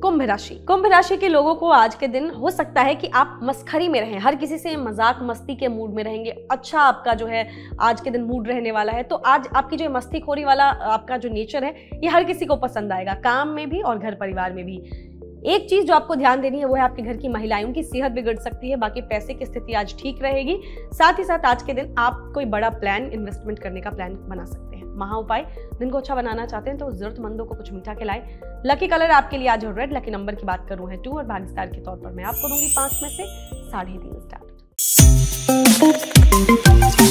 कुंभ राशि। कुंभ राशि के लोगों को आज के दिन हो सकता है कि आप मस्खरी में रहें, हर किसी से मजाक मस्ती के मूड में रहेंगे। अच्छा आपका जो है आज के दिन मूड रहने वाला है, तो आज आपकी जो मस्तीखोरी वाला आपका जो नेचर है ये हर किसी को पसंद आएगा, काम में भी और घर परिवार में भी। एक चीज जो आपको ध्यान देनी है वो है आपके घर की महिलाओं की सेहत बिगड़ सकती है, बाकी पैसे की स्थिति आज ठीक रहेगी। साथ ही साथ आज के दिन आप कोई बड़ा प्लान इन्वेस्टमेंट करने का प्लान बना सकते हैं। महा उपाय, दिन को अच्छा बनाना चाहते हैं तो जरूरतमंदों को कुछ मीठा खिलाएं। लकी कलर आपके लिए आज रेड, लकी नंबर की बात करूं है 2 और भाग्यस्टार के तौर पर मैं आपको दूंगी 5 में से 3.5 स्टार।